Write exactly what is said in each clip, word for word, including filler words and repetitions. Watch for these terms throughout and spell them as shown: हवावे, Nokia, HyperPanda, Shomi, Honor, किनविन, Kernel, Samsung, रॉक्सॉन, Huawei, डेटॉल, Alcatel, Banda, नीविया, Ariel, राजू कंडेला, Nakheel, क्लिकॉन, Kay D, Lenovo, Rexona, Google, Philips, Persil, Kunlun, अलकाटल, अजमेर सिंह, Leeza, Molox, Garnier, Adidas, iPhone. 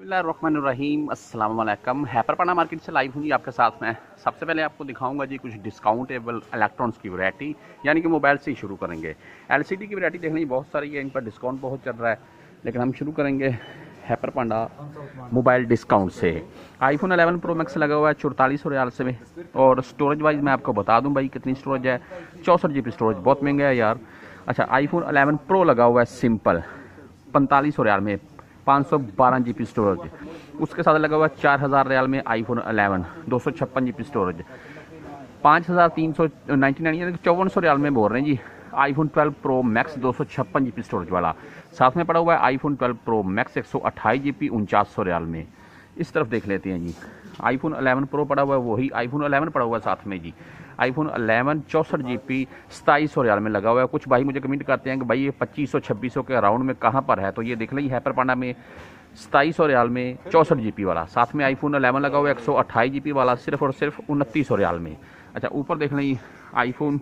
बिस्मिल्लाहिर्रहमानिर्रहीम अस्सलाम वालेकुम। हैपरपांडा मार्केट से लाइव हूँ जी आपके साथ में। सबसे पहले आपको दिखाऊंगा जी कुछ डिस्काउंटेबल इलेक्ट्रॉनिक्स की वैरायटी, यानी कि मोबाइल से ही शुरू करेंगे। एलसीडी की वैरायटी देखने बहुत सारी है, इन पर डिस्काउंट बहुत चल रहा है, लेकिन हम शुरू करेंगे हैपरपांडा मोबाइल डिस्काउंट से। आईफोन अलेवन प्रो मैक्स लगा हुआ है चौतालीस सौ रियाल से में, और स्टोरेज वाइज मैं आपको बता दूँ भाई कितनी स्टोरेज है। चौंसठ जी बी स्टोरेज बहुत महंगा है यार। अच्छा, आईफोन अलेवन प्रो लगा हुआ है सिंपल पैंतालीस सौ रियाल में, पाँच सौ बारह जी बी स्टोरेज। उसके साथ लगा हुआ चार हज़ार रियाल में आईफोन अलेवन दो सौ छप्पन जी बी स्टोरेज, पाँच हज़ार तीन सौ नाइन्टी नाइन यानी चौवन सौ रियाल में बोल रहे हैं जी। आईफोन ट्वेल्व प्रो मैक्स दो सौ छप्पन जी बी स्टोरेज वाला साथ में पड़ा हुआ है आईफोन ट्वेल्व प्रो मैक्स एक सौ अट्ठाईस जी बी उनचास सौ रियाल में। इस तरफ देख लेते हैं जी, आईफोन अलेवन प्रो पड़ा हुआ है, वही आईफोन अलेवन पड़ा हुआ है साथ में जी। आईफोन अलेवन चौंसठ जी पी सताईस सौ रियाल में लगा हुआ है। कुछ भाई मुझे कमेंट करते हैं कि भाई ये पच्चीस सौ छब्बीस सौ के अराउंड में कहाँ पर है, तो ये देख लीजिए हैपरपांडा में सताईस सौ रियाल में चौंसठ जी पी वाला, साथ में आईफोन अलेवन लगा हुआ है एक सौ अट्ठाईस जी पी वाला सिर्फ और सिर्फ उनतीस सौ रियाल में। अच्छा, ऊपर देख लीजिए आईफोन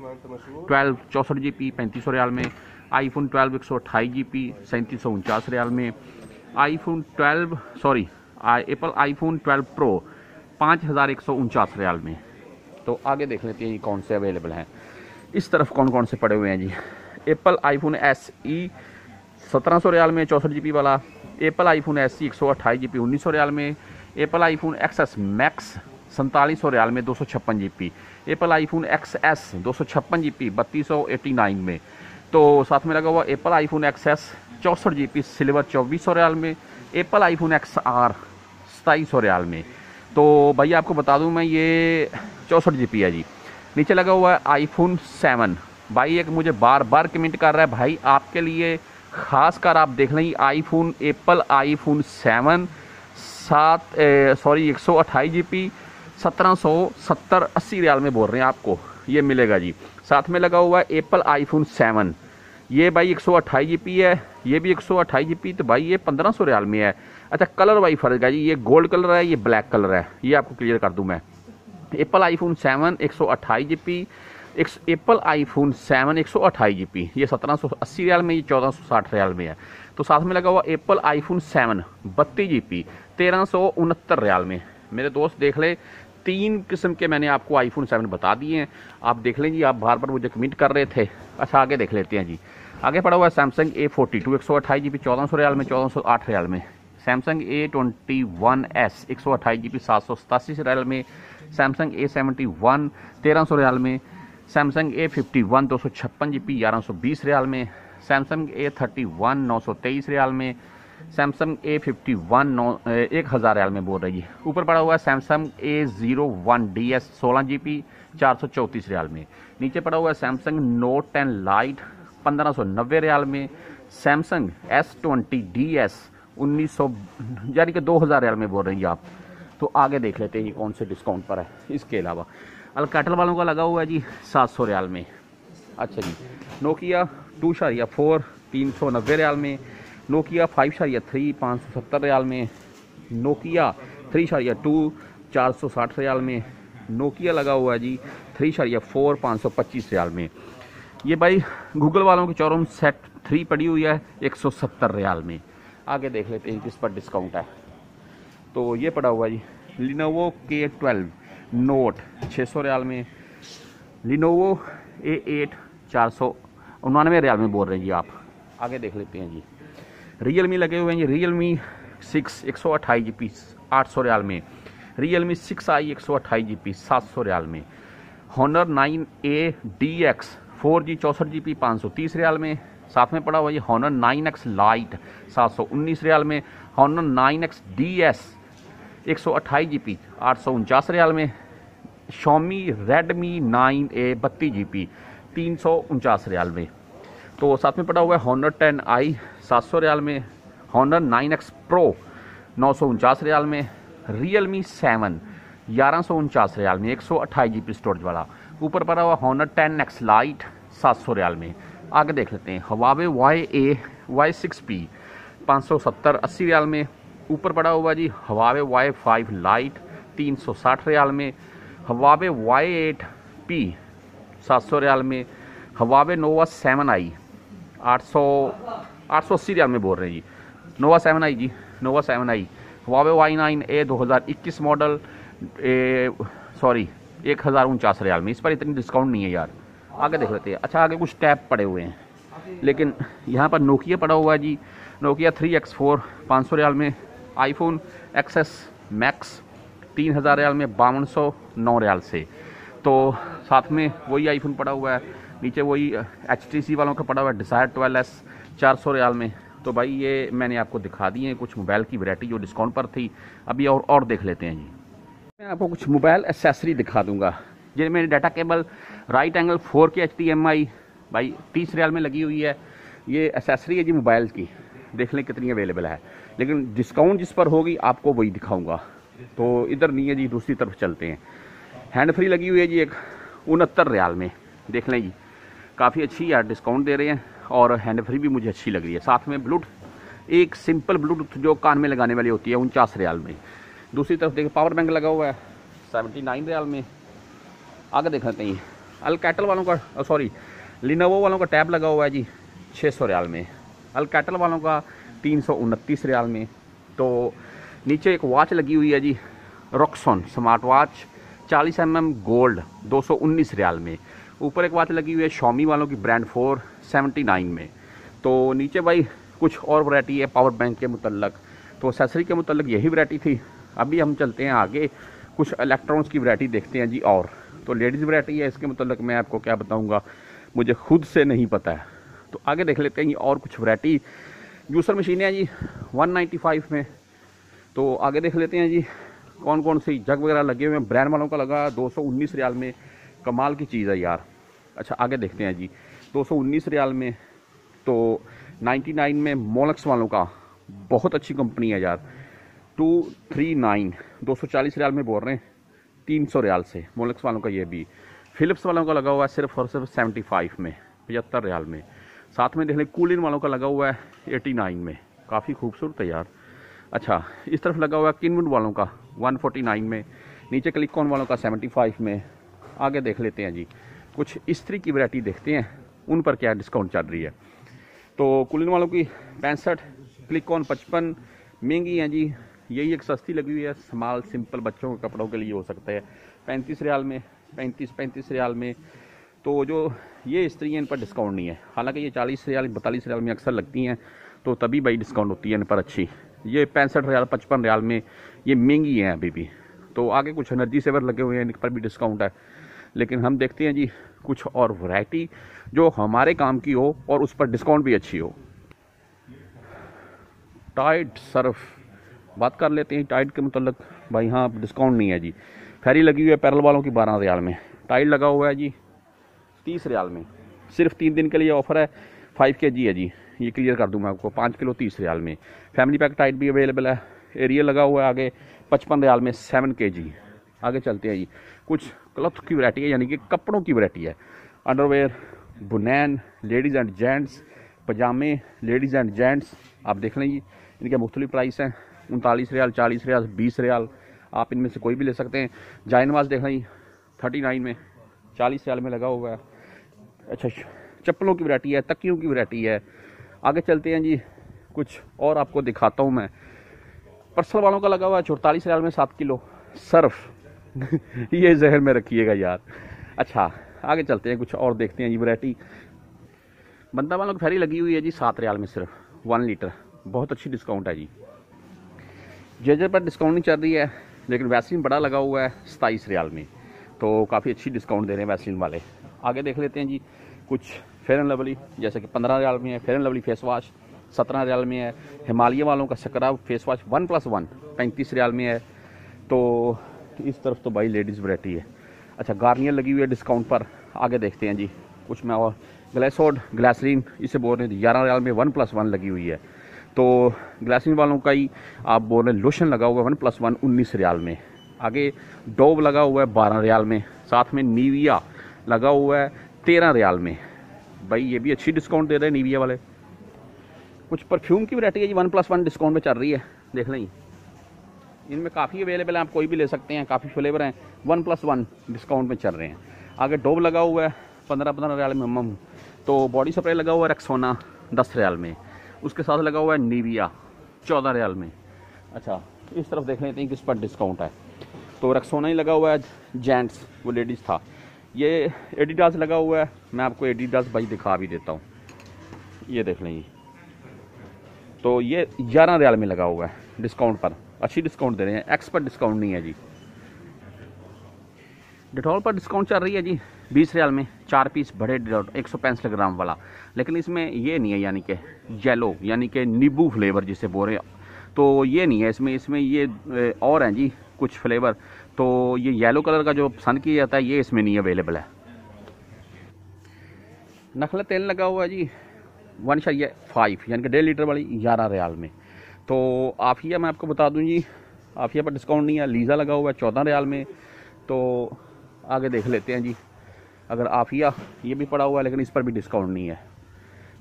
ट्वेल्व चौंसठ जी पी पैंतीस सौ रियाल में, आईफोन ट्वेल्व एक सौ अट्ठाईस जी पी सैंतीस सौ उनचास रियाल में, iPhone twelve sorry Apple iPhone twelve pro पाँच हज़ार एक सौ उनचास रियाल में। तो आगे देख लेते हैं ये कौन से अवेलेबल हैं, इस तरफ कौन कौन से पड़े हुए हैं जी। एप्पल आईफोन एस ई सत्रह सौ रियाल में चौंसठ जी बी वाला, एप्पल आईफोन एस ई एक सौ अट्ठाईस जी बी उन्नीस सौ रियाल में, Apple iPhone X S max सैंतालीस सौ रियाल में दो सौ छप्पन G B, Apple iPhone X S दो सौ छप्पन जी बी बत्तीस सौ एटी नाइन में। तो साथ में लगा हुआ एप्पल आईफोन एक्स एस चौंसठ जी बी सिल्वर चौबीस सौ रियाल में, एप्पल आईफोन एक्स आर सताईस सौ रियाल में। तो भाई आपको बता दूं मैं ये चौंसठ जी पी है जी। नीचे लगा हुआ है आईफोन सेवन, भाई एक मुझे बार बार कमेंट कर रहा है भाई आपके लिए ख़ास कर आप देख लें आईफोन एप्पल आईफोन सेवन सात सॉरी एक सौ अट्ठाईस जी पी सत्रह सौ सत्तर अस्सी रियाल में बोल रहे हैं आपको ये मिलेगा जी। साथ में लगा हुआ है एप्पल आईफोन सेवन, ये भाई एक सौ अट्ठाईस जी पी है, ये भी एक सौ अट्ठाईस जी पी, तो भाई ये पंद्रह सौ रियाल में है। अच्छा, कलर भाई फ़र्क है जी, ये गोल्ड कलर है, ये ब्लैक कलर है, ये आपको क्लियर कर दूं मैं। एप्पल आईफोन सेवन एक सौ अट्ठाईस जी पी एक एप्पल आईफोन सेवन एक सौ अट्ठाईस जी पी ये सत्रह सौ अस्सी रियाल में, ये चौदह सौ साठ रियाल में है। तो साथ में लगा हुआ एप्पल आईफोन सेवन बत्तीस जी पी तेरह सौ उनहत्तर रियाल में। मेरे दोस्त देख ले तीन किस्म के मैंने आपको आईफोन सेवन बता दिए हैं, आप देख लें जी, आप बार बार मुझे कमेंट कर रहे थे। अच्छा, आगे देख लेते हैं जी। आगे पड़ा हुआ है सैमसंग ए फोर्टी टू एक सौ अट्ठाईस जी बी चौदह सौ रियाल में चौदह सौ आठ रियाल में, Samsung A twenty one S एक सौ अट्ठाईस जी बी सात सौ सतासी रियाल में, सैमसंग ए सेवेंटी वन तेरह सौ रियाल में, सैमसंग ए फिफ्टी वन दो सौ छप्पन जी बी ग्यारह सौ बीस रियाल में, सैमसंग ए थर्टी वन नौ सौ तेईस रियाल में, सैमसंग ए फिफ्टी वन नौ एक हज़ार रियाल में बोल रही है। ऊपर पड़ा हुआ है Samsung A zero one D S सोलह जी बी चार सौ चौंतीस रियाल में, नीचे पड़ा हुआ है सैमसंग नोट टेन लाइट पंद्रह सौ नब्बे रियाल में, Samsung S twenty D S उन्नीस सौ यानी कि दो हज़ार रियाल में बोल रही हैं आप। तो आगे देख लेते हैं ये कौन से डिस्काउंट पर है। इसके अलावा अलकाटल वालों का लगा हुआ है जी सात सौ रियाल में। अच्छा जी, नोकिया टू शारिया फोर तीन सौ नब्बे रियाल में, नोकिया फाइव शारिया थ्री पाँच सौ सत्तर रियाल में, नोकिया थ्री शारिया टू चार सौ साठ रियाल में, नोकिया लगा हुआ है जी थ्री शारिया फोर पाँच सौ पच्चीस रियाल में। ये भाई गूगल वालों के चौरम सेट थ्री पड़ी हुई है एक सौ सत्तर रियाल में। आगे देख लेते हैं किस पर डिस्काउंट है। तो ये पड़ा हुआ जी लिनोवो के ट्वेल्व नोट छः सौ रियाल में, लिनोवो ए एट चार सौ उन्नानवे रियाल में बोल रहे हैं जी आप। आगे देख लेते हैं जी, रियल मी लगे हुए हैं जी, रियल मी सिक्स एक सौ अट्ठाईस जी पी आठ सौ रियाल में, रियल मी सिक्स आई एक सौ अट्ठाईस जी पी सात सौ रियाल में, Honor nine A D X four G चौंसठ जी पी पाँच सौ तीस रियाल में, साथ में पड़ा हुआ ये हॉनर नाइन एक्स लाइट सात सौ उन्नीस रियाल में, Honor nine X D S एक सौ अट्ठाईस जी पी आठ सौ उनचास रियाल में, शॉमी रेडमी नाइन ए बत्तीस जी पी तीन सौ उनचास रियाल में। तो साथ में पड़ा हुआ है हॉनर टेन आई सात सौ रियाल में, हॉनर नाइन एक्स प्रो नौ सौ उनचास रियाल में, रियल मी सेवन ग्यारह सौ उनचास रियाल में एक सौ अट्ठाईस जी पी स्टोरेज वाला। ऊपर पड़ा हुआ हॉनर टेन एक्स लाइट सात सौ रियाल में। आगे देख लेते हैं हवावे Y A Y six P पाँच सौ सत्तर अस्सी रियाल में, ऊपर पड़ा हुआ जी हवावे वाई फाइव लाइट तीन सौ साठ रियाल में, हवावे वाई एट पी सात सौ रियाल में, हवावे नोवा सेवन आई आठ सौ आठ सौ अस्सी रियाल में बोल रहे हैं जी, नोवा सेवन आई जी Nova seven I Huawei Y nine A दो हज़ार इक्कीस मॉडल सॉरी एक हज़ार उनचास रियाल में। इस पर इतनी डिस्काउंट नहीं है यार। आगे देख लेते हैं। अच्छा आगे कुछ टैब पड़े हुए हैं, लेकिन यहाँ पर नोकिया पड़ा हुआ है जी। नोकिया थ्री एक्स फोर पाँच सौ रियाल में, आईफोन एक्सेस मैक्स तीन हज़ार रियाल में बावन सौ नौ रियाल से। तो साथ में वही आईफोन पड़ा हुआ है, नीचे वही एचटीसी वालों का पड़ा हुआ है डिज़ायर ट्वेल्व एस चार सौ रियाल में। तो भाई ये मैंने आपको दिखा दी है कुछ मोबाइल की वैरायटी जो डिस्काउंट पर थी। अभी और और देख लेते हैं जी। मैं आपको कुछ मोबाइल एसेसरी दिखा दूंगा। ये मेरे data cable right angle four K H T M I भाई तीस रियाल में लगी हुई है। ये एसेसरी है जी मोबाइल की, देख लें कितनी अवेलेबल है, लेकिन डिस्काउंट जिस पर होगी आपको वही दिखाऊंगा। तो इधर नहीं है जी, दूसरी तरफ चलते हैं। हैंड फ्री लगी हुई है जी एक उनहत्तर रियाल में, देख लें जी काफ़ी अच्छी यार डिस्काउंट दे रहे हैं और हैंड फ्री भी मुझे अच्छी लग रही है। साथ में ब्लूटूथ, एक सिंपल ब्लूटूथ जो कान में लगाने वाली होती है उनचास रियाल में। दूसरी तरफ देखिए पावर बैंक लगा हुआ है सेवेंटी नाइन रियाल में। आगे देखा नहीं अल्काटेल वालों का सॉरी लिनोवो वालों का टैब लगा हुआ है जी छः सौ रियाल में, अल्काटेल वालों का तीन सौ उनतीस रियाल में। तो नीचे एक वॉच लगी हुई है जी रॉक्सॉन स्मार्ट वॉच चालीस एम एम गोल्ड दो सौ उन्नीस रियाल में। ऊपर एक वॉच लगी हुई है शॉमी वालों की ब्रांड फोर सेवेंटी नाइन में। तो नीचे भाई कुछ और वैरायटी है पावर बैंक के मुतलक। तो एसेसरी के मुतलक यही वैरायटी थी। अभी हम चलते हैं आगे, कुछ इलेक्ट्रॉनिक्स की वैरायटी देखते हैं जी। और तो लेडीज़ वैरायटी है, इसके मतलब मैं आपको क्या बताऊंगा, मुझे खुद से नहीं पता है। तो आगे देख लेते हैं जी और कुछ वैरायटी। जूसर मशीनें हैं जी एक सौ पचानवे में। तो आगे देख लेते हैं जी कौन कौन सी जग वगैरह लगे हुए हैं। ब्रांड वालों का लगा दो सौ उन्नीस रियाल में, कमाल की चीज़ है यार। अच्छा आगे देखते हैं जी दो सौ उन्नीस रियाल में। तो नाइन्टी नाइन में मोलक्स वालों का, बहुत अच्छी कंपनी है यार। टू थ्री नाइन दो सौ चालीस रियाल में बोल रहे हैं, तीन सौ रियाल से मोलक्स वालों का। ये भी फिलिप्स वालों का लगा हुआ है सिर्फ और सिर्फ सेवेंटी फाइव में, पचहत्तर रियाल में। साथ में देख लें कूलिन वालों का लगा हुआ है एटी नाइन में, काफ़ी खूबसूरत है यार। अच्छा इस तरफ लगा हुआ है किनविन वालों का वन फोर्टी नाइन में, नीचे क्लिकॉन वालों का सेवेंटी फाइव में। आगे देख लेते हैं जी कुछ इस्त्री की वैरायटी देखते हैं उन पर क्या डिस्काउंट चल रही है। तो कूलिन वालों की पैंसठ, क्लिकॉन पचपन, महंगी हैं जी। यही एक सस्ती लगी हुई है स्मॉल सिंपल बच्चों के कपड़ों के लिए हो सकता है पैंतीस रियाल में, पैंतीस पैंतीस रियाल में। तो जो ये इस्त्री हैं इन पर डिस्काउंट नहीं है, हालांकि ये चालीस रियाल बतालीस रियाल में अक्सर लगती हैं, तो तभी भाई डिस्काउंट होती है इन पर अच्छी। ये पैंसठ रियाल पचपन रियाल में, ये महंगी हैं अभी भी। तो आगे कुछ एनर्जी सेवर लगे हुए हैं, इन पर भी डिस्काउंट है। लेकिन हम देखते हैं जी कुछ और वैरायटी जो हमारे काम की हो और उस पर डिस्काउंट भी अच्छी हो। टाइड सर्फ बात कर लेते हैं। टाइड के मतलब भाई यहाँ डिस्काउंट नहीं है जी। फैरी लगी हुई है पैरल वालों की बारह रियाल में, टाइड लगा हुआ है जी तीस रियाल में। सिर्फ तीन दिन के लिए ऑफर है, फाइव के जी है जी, ये क्लियर कर दूँ मैं आपको, पाँच किलो तीस रियाल में। फैमिली पैक टाइड भी अवेलेबल है। एरियल लगा हुआ है आगे पचपन रियाल में, सेवन के जी। आगे चलते हैं जी कुछ क्लॉथ की वैरायटी है, यानी कि कपड़ों की वैरायटी है। अंडरवेयर, बुनैन, लेडीज़ एंड जेंट्स पजामे, लेडीज़ एंड जेंट्स आप देख लें जी। इनके मुख्तलिफ प्राइस हैं उनतालीस रियाल, चालीस रियाल, बीस रियाल, आप इनमें से कोई भी ले सकते हैं। जायनवाज देख लें जी थर्टी नाइन में, चालीस रियाल में लगा हुआ है। अच्छा चप्पलों की वैरायटी है, तकियों की वैरायटी है। आगे चलते हैं जी कुछ और आपको दिखाता हूँ मैं। पर्सल वालों का लगा हुआ है चौतालीस रियाल में, सात किलो सर्फ ये जहर में रखिएगा यार। अच्छा आगे चलते हैं कुछ और देखते हैं जी वैरायटी। बंदा वालों की फैरी लगी हुई है जी सात रियाल में सिर्फ, वन लीटर, बहुत अच्छी डिस्काउंट है जी। जजर पर डिस्काउंट नहीं चल रही है, लेकिन वैसलीन बड़ा लगा हुआ है सताईस रियाल में, तो काफ़ी अच्छी डिस्काउंट दे रहे हैं वैसलीन वाले। आगे देख लेते हैं जी कुछ फेयर एंड लवली, जैसे कि पंद्रह रियाल में है Fair and Lovely face wash, सत्रह रियाल में है। हिमालय वालों का scrub face wash one plus one पैंतीस रियाल में है। तो इस तरफ तो भाई लेडीज़ वैरायटी है। अच्छा गार्नियर लगी हुई है डिस्काउंट पर। आगे देखते हैं जी कुछ मैं और ग्लेसोड ग्लासरीन इसे बोल रहे हैं ग्यारह रियाल में, वन प्लस वन लगी हुई है। तो ग्लासरीन वालों का ही आप बोल रहे हैं लोशन लगा हुआ है वन प्लस वन उन्नीस रियाल में। आगे डोव लगा हुआ है बारह रियाल में, साथ में नीविया लगा हुआ है तेरह रियाल में। भाई ये भी अच्छी डिस्काउंट दे रहे हैं नीविया वाले। कुछ परफ्यूम की वैरायटी है जी वन प्लस वन डिस्काउंट में चल रही है, देख लें। इनमें काफ़ी अवेलेबल हैं, आप कोई भी ले सकते हैं, काफ़ी फ्लेवर हैं, वन प्लस वन डिस्काउंट में चल रहे हैं। आगे डोव लगा हुआ है पंद्रह पंद्रह रियाल में मम। तो बॉडी स्प्रे लगा हुआ है रेक्सोना दस रियाल में, उसके साथ लगा हुआ है नीविया चौदह रियाल में। अच्छा इस तरफ देख लेते हैं किस पर डिस्काउंट है। तो रेक्सोना ही लगा हुआ है जेंट्स, वो लेडीज़ था। ये एडिडास लगा हुआ है, मैं आपको एडिडास भाई दिखा भी देता हूँ, ये देख लें। तो ये ग्यारह रियाल में लगा हुआ है डिस्काउंट पर, अच्छी डिस्काउंट दे रहे हैं, एक्स पर डिस्काउंट नहीं है जी। डेटॉल पर डिस्काउंट चल रही है जी बीस रियाल में, चार पीस बड़े डेटॉल एक सौ पैंसठ ग्राम वाला, लेकिन इसमें ये नहीं है यानी कि येलो यानी कि नींबू फ्लेवर जिसे बोल रहे हैं, तो ये नहीं है इसमें, इसमें ये और हैं जी कुछ फ्लेवर। तो ये येलो कलर का जो पसंद किया जाता है ये इसमें नहीं अवेलेबल है। नखला तेल लगा हुआ है जी वन शाइए फाइव यानी कि डेढ़ लीटर वाली ग्यारह रियाल में। तो आफिया मैं आपको बता दूं जी आफिया पर डिस्काउंट नहीं है। लीज़ा लगा हुआ है चौदह रियाल में। तो आगे देख लेते हैं जी, अगर आफिया ये भी पड़ा हुआ है लेकिन इस पर भी डिस्काउंट नहीं है।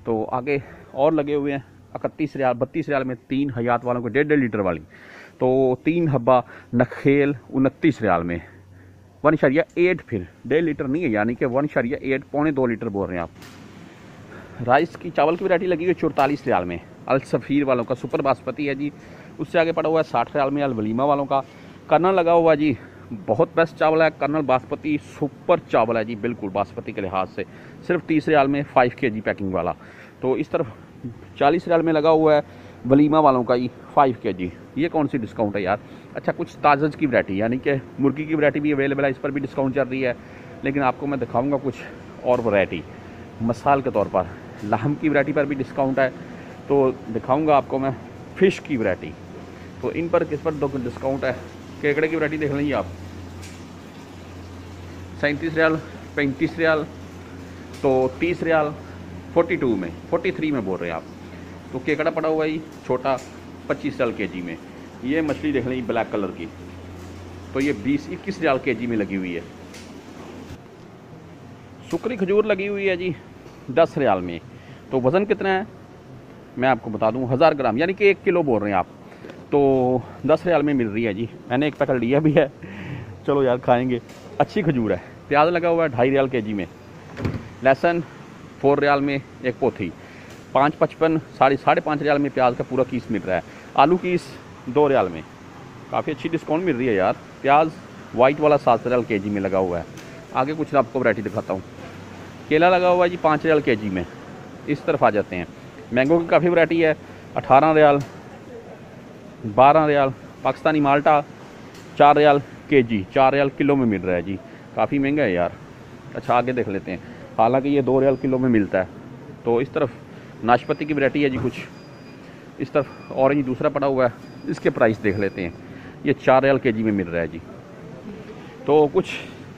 तो आगे और लगे हुए हैं इकतीस रियाल बत्तीस रियाल में, तीन हयात वालों को डेढ़ डेढ़ लीटर वाली। तो तीन हब्बा नखेल उनतीस रियाल में वन शारिया एट, फिर डेढ़ लीटर नहीं है यानी कि वन शारिया एट पौने दो लीटर बोल रहे हैं आप। राइस की चावल की वैरायटी लगी हुई है चौतालीस रियाल में, अलसफ़ीर वालों का सुपर बासमती है जी। उससे आगे पड़ा हुआ है साठ रियाल में अलवलीमा वालों का। कर्नल लगा हुआ है जी, बहुत बेस्ट चावल है कर्नल बासमती, सुपर चावल है जी बिल्कुल बासमती के लिहाज से, सिर्फ तीस रियाल में फाइव के जी पैकिंग वाला। तो इस तरफ चालीस रियाल में लगा हुआ है वलीमा वालों का ही फाइव के जी। ये कौन सी डिस्काउंट है यार। अच्छा कुछ ताजज की वैरायटी यानी कि मुर्गी की वैरायटी भी अवेलेबल है, इस पर भी डिस्काउंट चल रही है, लेकिन आपको मैं दिखाऊँगा कुछ और वैरायटी। मसाल के तौर पर लाहम की वैरायटी पर भी डिस्काउंट है, तो दिखाऊंगा आपको मैं फ़िश की वैरायटी। तो इन पर किस पर दो डिस्काउंट है। केकड़े की वैरायटी देख लेंगे आप सैंतीस रियाल पैंतीस रियाल, तो तीस रियाल फोर्टी टू में फोर्टी थ्री में बोल रहे हैं आप। तो केकड़ा पड़ा हुआ ही छोटा पच्चीस रियाल के जी में। ये मछली देख लेंगे ब्लैक कलर की, तो ये बीस इक्कीस रियाल के जी में लगी हुई है। सुकरी खजूर लगी हुई है जी दस रियाल में। तो वज़न कितना है मैं आपको बता दूं, हज़ार ग्राम यानी कि एक किलो बोल रहे हैं आप। तो दस रियाल में मिल रही है जी, मैंने एक पैकेट लिया भी है, चलो यार खाएंगे। अच्छी खजूर है। प्याज लगा हुआ है ढाई रियाल के जी में। लहसुन फोर रियाल में एक पोथी, पाँच पचपन साढ़े साढ़े पाँच रियाल में प्याज का पूरा कीस मिल रहा है। आलू कीस दो रियाल में, काफ़ी अच्छी डिस्काउंट मिल रही है यार। प्याज वाइट वाला सात रियाल के जी में लगा हुआ है। आगे कुछ आपको वैरायटी दिखाता हूँ। केला लगा हुआ है जी पाँच रियाल के जी में। इस तरफ आ जाते हैं, मैंगो की काफ़ी वैरायटी है, अठारह रियाल बारह रियाल। पाकिस्तानी माल्टा चार रियाल के जी, चार रियाल किलो में मिल रहा है जी, काफ़ी महंगा है यार। अच्छा आगे देख लेते हैं, हालांकि ये दो रियाल किलो में मिलता है। तो इस तरफ नाशपाती की वैरायटी है जी कुछ। इस तरफ ऑरेंज दूसरा पड़ा हुआ है, इसके प्राइस देख लेते हैं, ये चार रियाल के जी में मिल रहा है जी। तो कुछ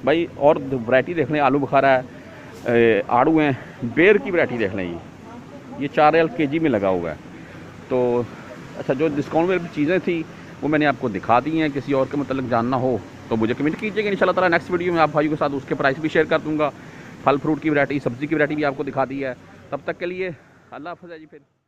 भाई और वैरायटी देख लें, आलू बुखारा है, आड़ू हैं, बेर की वैरायटी देख लें ये ये चार रियाल के जी में लगा हुआ है। तो अच्छा जो डिस्काउंट में चीज़ें थी वो मैंने आपको दिखा दी हैं। किसी और के मतलब जानना हो तो मुझे कमेंट कीजिएगा, इंशाल्लाह ताला नेक्स्ट वीडियो में आप भाइयों के साथ उसके प्राइस भी शेयर कर दूँगा। फल फ्रूट की वैरायटी, सब्ज़ी की वैरायटी भी आपको दिखा दी है। तब तक के लिए अल्लाह हाफ़िज़ जी। फिर